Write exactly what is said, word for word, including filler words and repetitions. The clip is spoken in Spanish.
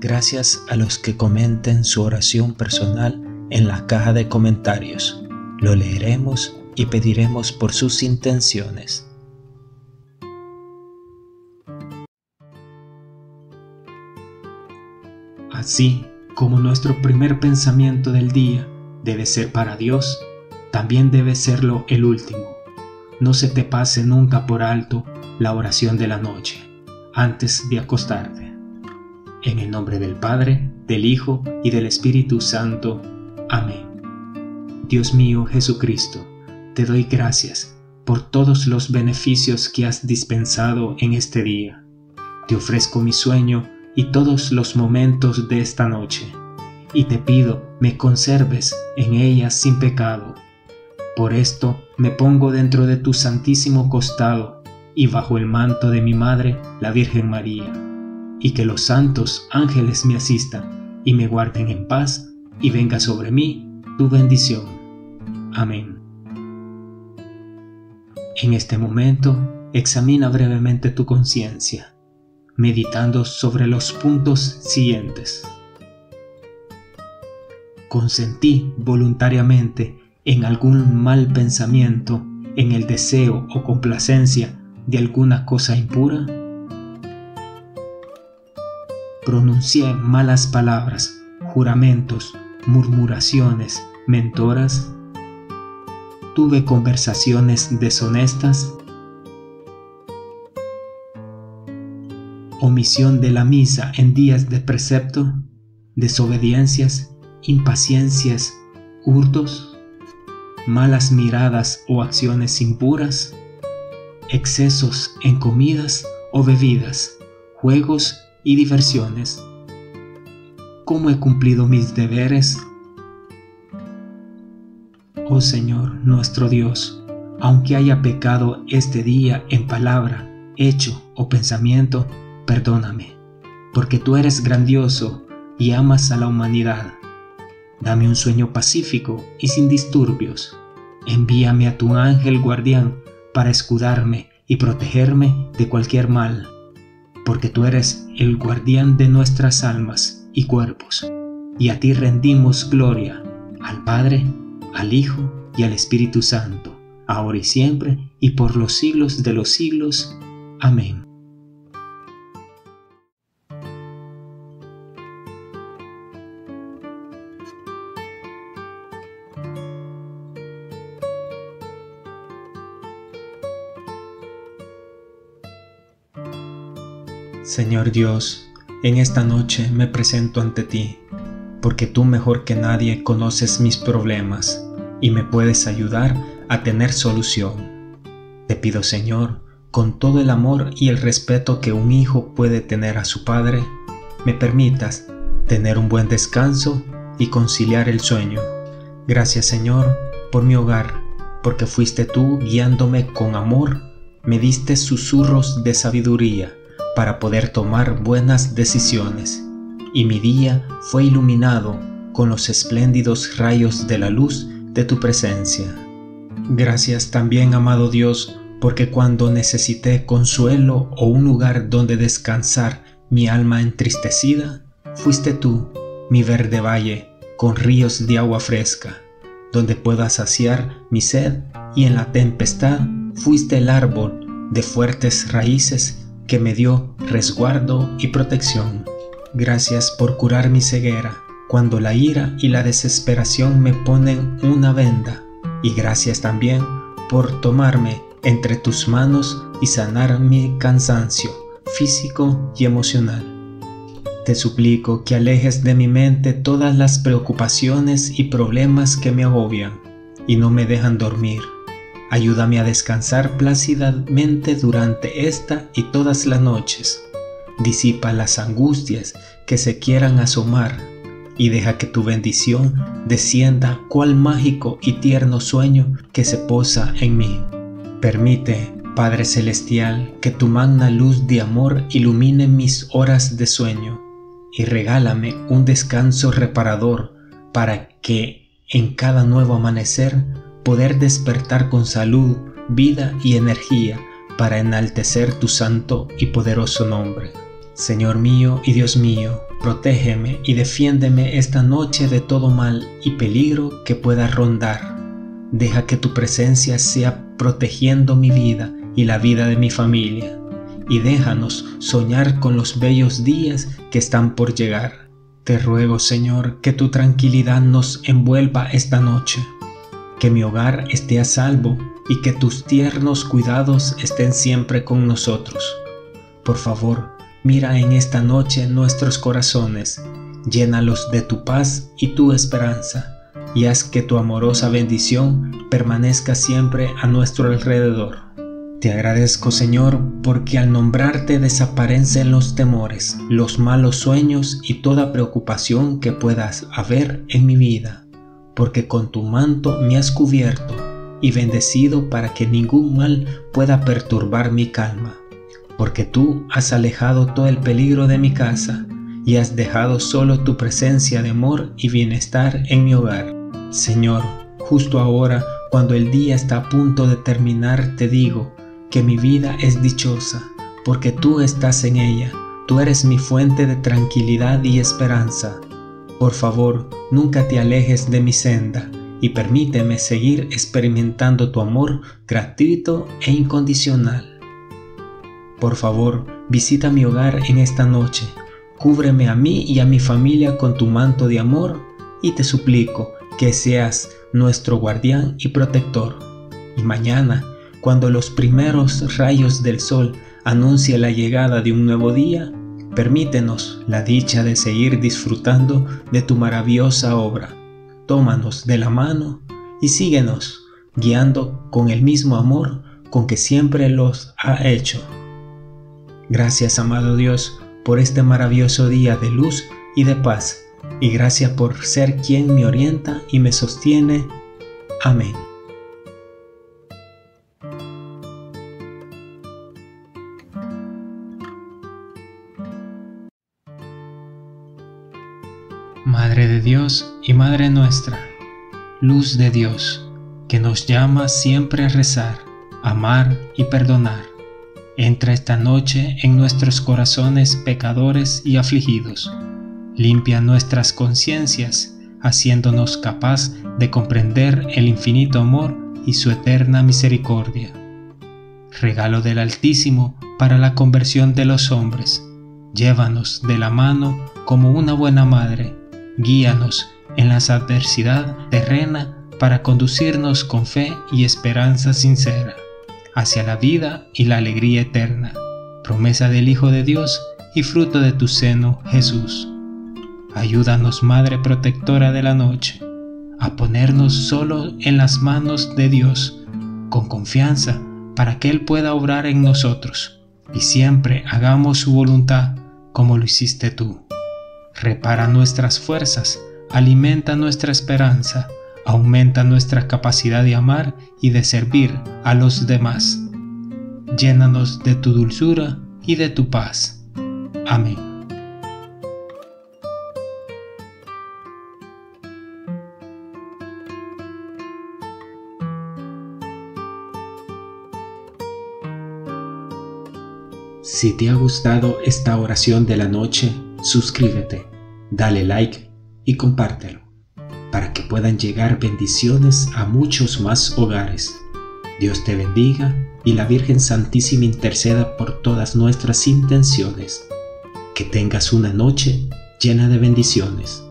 gracias a los que comenten su oración personal en la caja de comentarios. Lo leeremos y pediremos por sus intenciones. Así como nuestro primer pensamiento del día debe ser para Dios, también debe serlo el último. No se te pase nunca por alto la oración de la noche, antes de acostarte. En el nombre del Padre, del Hijo y del Espíritu Santo. Amén. Dios mío Jesucristo, te doy gracias por todos los beneficios que has dispensado en este día. Te ofrezco mi sueño y todos los momentos de esta noche, y te pido me conserves en ellas sin pecado. Por esto me pongo dentro de tu santísimo costado y bajo el manto de mi Madre, la Virgen María, y que los santos ángeles me asistan y me guarden en paz, y venga sobre mí tu bendición. Amén. En este momento, examina brevemente tu conciencia, meditando sobre los puntos siguientes. Consentí voluntariamente en algún mal pensamiento, en el deseo o complacencia de alguna cosa impura. Pronuncié malas palabras, juramentos, murmuraciones, mentoras. Tuve conversaciones deshonestas. Omisión de la misa en días de precepto, desobediencias, impaciencias, hurtos, malas miradas o acciones impuras, excesos en comidas o bebidas, juegos y diversiones. ¿Cómo he cumplido mis deberes? Oh Señor nuestro Dios, aunque haya pecado este día en palabra, hecho o pensamiento, perdóname, porque tú eres grandioso y amas a la humanidad. Dame un sueño pacífico y sin disturbios. Envíame a tu ángel guardián para escudarme y protegerme de cualquier mal, porque tú eres el guardián de nuestras almas y cuerpos, y a ti rendimos gloria, al Padre, al Hijo y al Espíritu Santo, ahora y siempre y por los siglos de los siglos. Amén. Señor Dios, en esta noche me presento ante ti, porque tú mejor que nadie conoces mis problemas y me puedes ayudar a tener solución. Te pido, Señor, con todo el amor y el respeto que un hijo puede tener a su padre, me permitas tener un buen descanso y conciliar el sueño. Gracias, Señor, por mi hogar, porque fuiste tú guiándome con amor, me diste susurros de sabiduría para poder tomar buenas decisiones, y mi día fue iluminado con los espléndidos rayos de la luz de tu presencia. Gracias también, amado Dios, porque cuando necesité consuelo o un lugar donde descansar mi alma entristecida, fuiste tú, mi verde valle, con ríos de agua fresca, donde pueda saciar mi sed, y en la tempestad fuiste el árbol de fuertes raíces que me dio resguardo y protección. Gracias por curar mi ceguera cuando la ira y la desesperación me ponen una venda, y gracias también por tomarme entre tus manos y sanar mi cansancio físico y emocional. Te suplico que alejes de mi mente todas las preocupaciones y problemas que me agobian y no me dejan dormir. Ayúdame a descansar plácidamente durante esta y todas las noches. Disipa las angustias que se quieran asomar y deja que tu bendición descienda cual mágico y tierno sueño que se posa en mí. Permite, Padre Celestial, que tu magna luz de amor ilumine mis horas de sueño y regálame un descanso reparador para que en cada nuevo amanecer poder despertar con salud, vida y energía para enaltecer tu santo y poderoso nombre. Señor mío y Dios mío, Protégeme y defiéndeme esta noche de todo mal y peligro que pueda rondar. Deja que tu presencia sea protegiendo mi vida y la vida de mi familia, y déjanos soñar con los bellos días que están por llegar. Te ruego, Señor, que tu tranquilidad nos envuelva esta noche, que mi hogar esté a salvo y que tus tiernos cuidados estén siempre con nosotros. Por favor, mira en esta noche nuestros corazones, llénalos de tu paz y tu esperanza, y haz que tu amorosa bendición permanezca siempre a nuestro alrededor. Te agradezco, Señor, porque al nombrarte desaparecen los temores, los malos sueños y toda preocupación que puedas haber en mi vida, porque con tu manto me has cubierto y bendecido para que ningún mal pueda perturbar mi calma, porque tú has alejado todo el peligro de mi casa y has dejado solo tu presencia de amor y bienestar en mi hogar. Señor, justo ahora, cuando el día está a punto de terminar, te digo que mi vida es dichosa, porque tú estás en ella, tú eres mi fuente de tranquilidad y esperanza. Por favor, nunca te alejes de mi senda y permíteme seguir experimentando tu amor gratuito e incondicional. Por favor, visita mi hogar en esta noche. Cúbreme a mí y a mi familia con tu manto de amor y te suplico que seas nuestro guardián y protector. Y mañana, cuando los primeros rayos del sol anuncien la llegada de un nuevo día, permítenos la dicha de seguir disfrutando de tu maravillosa obra. Tómanos de la mano y síguenos guiando con el mismo amor con que siempre los ha hecho. Gracias, amado Dios, por este maravilloso día de luz y de paz, y gracias por ser quien me orienta y me sostiene. Amén. Madre de Dios y Madre nuestra, luz de Dios, que nos llama siempre a rezar, amar y perdonar, entra esta noche en nuestros corazones pecadores y afligidos. Limpia nuestras conciencias, haciéndonos capaz de comprender el infinito amor y su eterna misericordia. Regalo del Altísimo para la conversión de los hombres. Llévanos de la mano como una buena madre. Guíanos en la adversidad terrena para conducirnos con fe y esperanza sincera hacia la vida y la alegría eterna, promesa del Hijo de Dios y fruto de tu seno, Jesús. Ayúdanos, Madre protectora de la noche, a ponernos solo en las manos de Dios, con confianza, para que Él pueda obrar en nosotros, y siempre hagamos su voluntad, como lo hiciste tú. Repara nuestras fuerzas, alimenta nuestra esperanza, aumenta nuestra capacidad de amar y de servir a los demás. Llénanos de tu dulzura y de tu paz. Amén. Si te ha gustado esta oración de la noche, suscríbete, dale like y compártelo, para que puedan llegar bendiciones a muchos más hogares. Dios te bendiga y la Virgen Santísima interceda por todas nuestras intenciones. Que tengas una noche llena de bendiciones.